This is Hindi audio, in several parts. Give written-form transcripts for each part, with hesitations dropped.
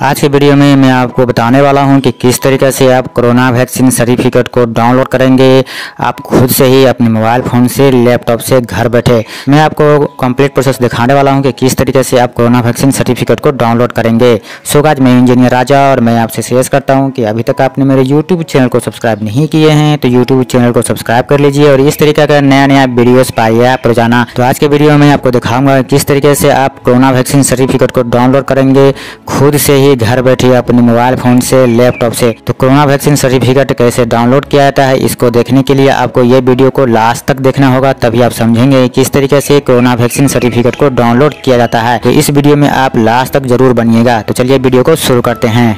आज के वीडियो में मैं आपको बताने वाला हूं कि किस तरीके से आप कोरोना वैक्सीन सर्टिफिकेट को डाउनलोड करेंगे आप खुद से ही अपने मोबाइल फ़ोन से लैपटॉप से घर बैठे। मैं आपको कंप्लीट प्रोसेस दिखाने वाला हूं कि किस तरीके से आप कोरोना वैक्सीन सर्टिफिकेट को डाउनलोड करेंगे। सो गाइस, मैं इंजीनियर राजा और मैं आपसे शेयर करता हूँ कि अभी तक आपने मेरे यूट्यूब चैनल को सब्सक्राइब नहीं किए हैं तो यूट्यूब चैनल को सब्सक्राइब कर लीजिए और इस तरीके का नया नया वीडियोज पाइए आप रोजाना। तो आज के वीडियो में आपको दिखाऊंगा किस तरीके से आप कोरोना वैक्सीन सर्टिफिकेट को डाउनलोड करेंगे खुद से ही घर बैठे अपने मोबाइल फोन से लैपटॉप से। तो कोरोना वैक्सीन सर्टिफिकेट कैसे डाउनलोड किया जाता है इसको देखने के लिए आपको ये वीडियो को लास्ट तक देखना होगा, तभी आप समझेंगे किस तरीके से कोरोना वैक्सीन सर्टिफिकेट को डाउनलोड किया जाता है। तो इस वीडियो में आप लास्ट तक जरूर बनिएगा। तो चलिए वीडियो को शुरू करते हैं।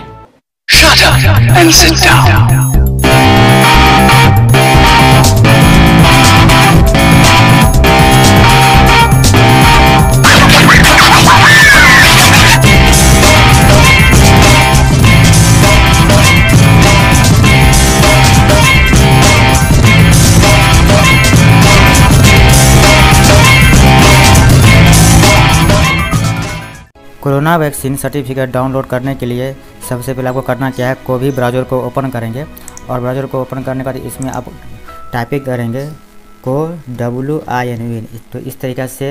Shut up and sit down. Corona vaccine certificate download करने के लिए सबसे पहले आपको करना क्या है, कोवी ब्राउज़र को ओपन करेंगे और ब्राउज़र को ओपन करने के बाद इसमें आप टाइपिंग करेंगे CoWIN। तो इस तरीके से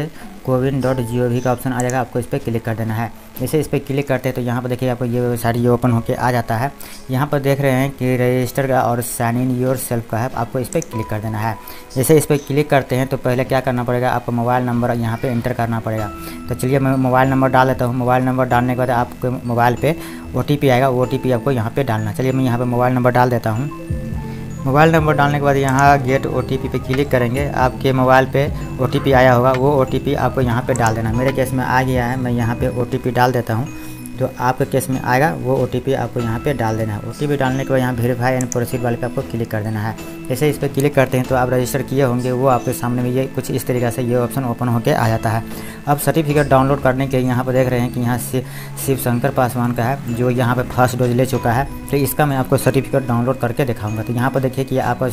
CoWIN.gov का ऑप्शन आ जाएगा, आपको इस पर क्लिक कर देना है। जैसे इस पर क्लिक करते हैं तो यहाँ पर देखिए आपको ये वेबसाइट ये ओपन होकर आ जाता है। यहाँ पर देख रहे हैं कि रजिस्टर का और साइन इन योर सेल्फ का है, आपको इस पर क्लिक कर देना है। जैसे इस पर क्लिक करते हैं तो पहले क्या करना पड़ेगा, आपको मोबाइल नंबर यहाँ पर एंटर करना पड़ेगा। तो चलिए मैं मोबाइल नंबर डाल देता हूँ। मोबाइल नंबर डालने के बाद आपके मोबाइल पर OTP आएगा, OTP आपको यहाँ पर डालना। चलिए मैं यहाँ पर मोबाइल नंबर डाल देता हूँ। मोबाइल नंबर डालने के बाद यहाँ गेट OTP पे क्लिक करेंगे। आपके मोबाइल पे OTP आया होगा, वो OTP आपको यहाँ पे डाल देना। मेरे केस में आ गया है, मैं यहाँ पे OTP डाल देता हूँ। तो आपके केस में आएगा वो OTP आपको यहाँ पे डाल देना है। OTP डालने के बाद यहाँ वेरीफाई एंड प्रोसीड वाले पे आपको क्लिक कर देना है। जैसे इस पर क्लिक करते हैं तो आप रजिस्टर किए होंगे, वो आपके सामने में ये कुछ इस तरीके से ये ऑप्शन ओपन होकर आ जाता है। अब सर्टिफिकेट डाउनलोड करने के लिए यहाँ पर देख रहे हैं कि यहाँ शिव शंकर पासवान का है जो यहाँ पर फर्स्ट डोज ले चुका है। तो इसका मैं आपको सर्टिफिकेट डाउनलोड करके दिखाऊंगा। तो यहाँ पर देखिए कि आपका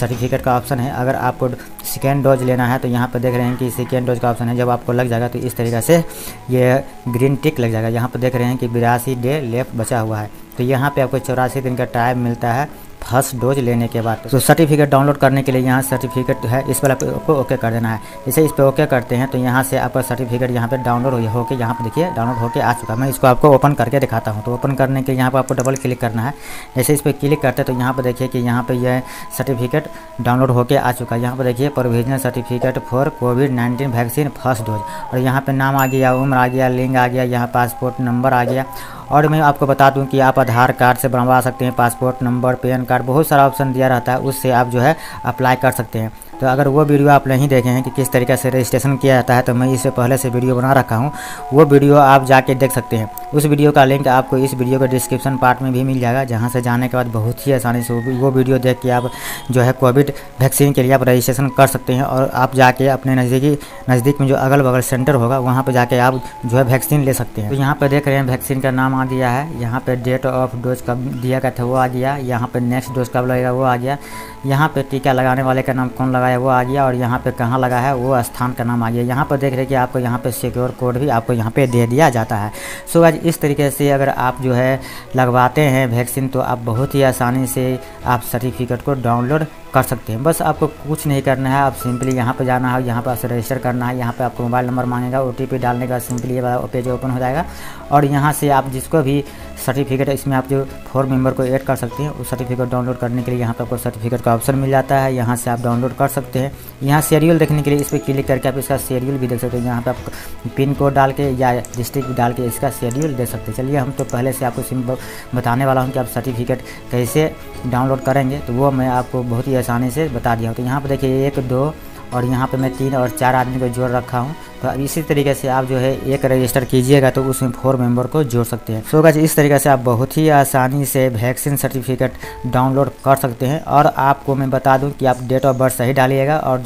सर्टिफिकेट का ऑप्शन है। अगर आपको सेकेंड डोज लेना है तो यहाँ पर देख रहे हैं कि सेकेंड डोज का ऑप्शन है। जब आपको लग जाएगा तो इस तरीके से ये ग्रीन टिक लग जाएगा। यहाँ पर देख रहे हैं कि 82 डे लेफ्ट बचा हुआ है। तो यहाँ पर आपको 84 दिन का टाइम मिलता है फर्स्ट डोज लेने के बाद। तो सर्टिफिकेट डाउनलोड करने के लिए यहाँ सर्टिफिकेट है, इस पर आपको ओके कर देना है। जैसे इस पर ओके करते हैं तो यहाँ से आपका सर्टिफिकेट यहाँ पे डाउनलोड होके यहाँ पे देखिए डाउनलोड होके आ चुका है। मैं इसको आपको ओपन करके दिखाता हूँ। तो ओपन करने के यहाँ पर आपको डबल क्लिक करना है। जैसे इस पर क्लिक करते हैं तो यहाँ पर देखिए कि यहाँ पर यह सर्टिफिकेट डाउनलोड होकर आ चुका है। यहाँ पर देखिए प्रोविजनल सर्टिफिकेट फॉर कोविड-19 वैक्सीन फर्स्ट डोज, और यहाँ पर नाम आ गया, उम्र आ गया, लिंग आ गया, यहाँ पासपोर्ट नंबर आ गया। और मैं आपको बता दूं कि आप आधार कार्ड से बनवा सकते हैं, पासपोर्ट नंबर, पैन कार्ड, बहुत सारा ऑप्शन दिया रहता है, उससे आप जो है अप्लाई कर सकते हैं। तो अगर वो वीडियो आप नहीं देखे हैं कि किस तरीके से रजिस्ट्रेशन किया जाता है तो मैं इससे पहले से वीडियो बना रखा हूँ, वो वीडियो आप जाके देख सकते हैं। उस वीडियो का लिंक आपको इस वीडियो के डिस्क्रिप्शन पार्ट में भी मिल जाएगा, जहाँ से जाने के बाद बहुत ही आसानी से वो वीडियो देख के आप जो है कोविड वैक्सीन के लिए आप रजिस्ट्रेशन कर सकते हैं। और आप जाके अपने नज़दीक में जो अगल बगल सेंटर होगा वहाँ पर जाके आप जो है वैक्सीन ले सकते हैं। तो यहाँ पर देख रहे हैं वैक्सीन का नाम आ गया है, यहाँ पर डेट ऑफ डोज कब दिया गया था वो आ गया, यहाँ पर नेक्स्ट डोज कब लगेगा वो आ गया, यहाँ पर टीका लगाने वाले का नाम कौन लगाया वो आ गया, और यहाँ पे कहाँ लगा है वो स्थान का नाम आ गया। यहाँ पर देख रहे हैं कि आपको यहाँ पे सिक्योर कोड भी आपको यहाँ पे दे दिया जाता है। सो गाइस, इस तरीके से अगर आप जो है लगवाते हैं वैक्सीन तो आप बहुत ही आसानी से आप सर्टिफिकेट को डाउनलोड कर सकते हैं। बस आपको कुछ नहीं करना है, आप सिंपली यहाँ पर जाना है, यहाँ पर रजिस्टर करना है, यहाँ पर आपको मोबाइल नंबर मांगेगा, OTP डालने का सिंपली ये वाला पेज ओपन हो जाएगा। और यहाँ से आप जिसको भी सर्टिफिकेट, इसमें आप जो 4 मेंबर को ऐड कर सकते हैं, उस सर्टिफिकेट डाउनलोड करने के लिए यहाँ पर आपको सर्टिफिकेट का ऑप्शन मिल जाता है, यहाँ से आप डाउनलोड कर सकते हैं। यहाँ शेड्यूल देखने के लिए इस पर क्लिक करके आप इसका शेड्यूल भी देख सकते हैं। यहाँ पर आप पिन कोड डाल के या डिस्ट्रिक्ट डाल के इसका शेड्यूल देख सकते हैं। चलिए, हम तो पहले से आपको सिंपल बताने वाला हूँ कि आप सर्टिफिकेट कैसे डाउनलोड करेंगे, तो वो मैं आपको बहुत ही आसानी से बता दिया हूँ। तो यहाँ पर देखिए 1, 2 और यहाँ पे मैं 3 और 4 आदमी को जोड़ रखा हूँ। तो इसी तरीके से आप जो है एक रजिस्टर कीजिएगा तो उसमें 4 मेंबर को जोड़ सकते हैं। सो गाइस, इस तरीके से आप बहुत ही आसानी से वैक्सीन सर्टिफिकेट डाउनलोड कर सकते हैं। और आपको मैं बता दूं कि आप डेट ऑफ बर्थ सही डालिएगा और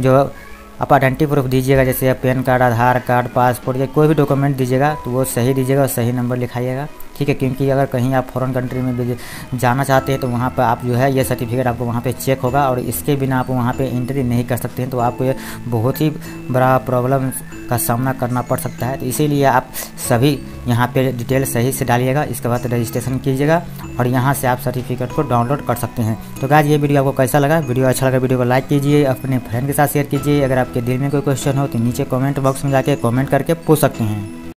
जो आप आइडेंटिटी प्रूफ दीजिएगा, जैसे PAN card, Aadhaar card, passport या कोई भी डॉक्यूमेंट दीजिएगा तो वो सही दीजिएगा और सही नंबर लिखाइएगा। ठीक है, क्योंकि अगर कहीं आप फॉरेन कंट्री में जाना चाहते हैं तो वहाँ पर आप जो है ये सर्टिफिकेट आपको वहाँ पे चेक होगा और इसके बिना आप वहाँ पे एंट्री नहीं कर सकते हैं। तो आपको ये बहुत ही बड़ा प्रॉब्लम का सामना करना पड़ सकता है। तो इसीलिए आप सभी यहाँ पे डिटेल सही से डालिएगा, इसके बाद रजिस्ट्रेशन कीजिएगा और यहाँ से आप सर्टिफिकेट को डाउनलोड कर सकते हैं। तो गाइस ये वीडियो आपको कैसा लगा? वीडियो अच्छा लगा वीडियो को लाइक कीजिए, अपने फ्रेंड के साथ शेयर कीजिए। अगर आपके दिल में कोई क्वेश्चन हो तो नीचे कॉमेंट बॉक्स में जाके कॉमेंट करके पूछ सकते हैं।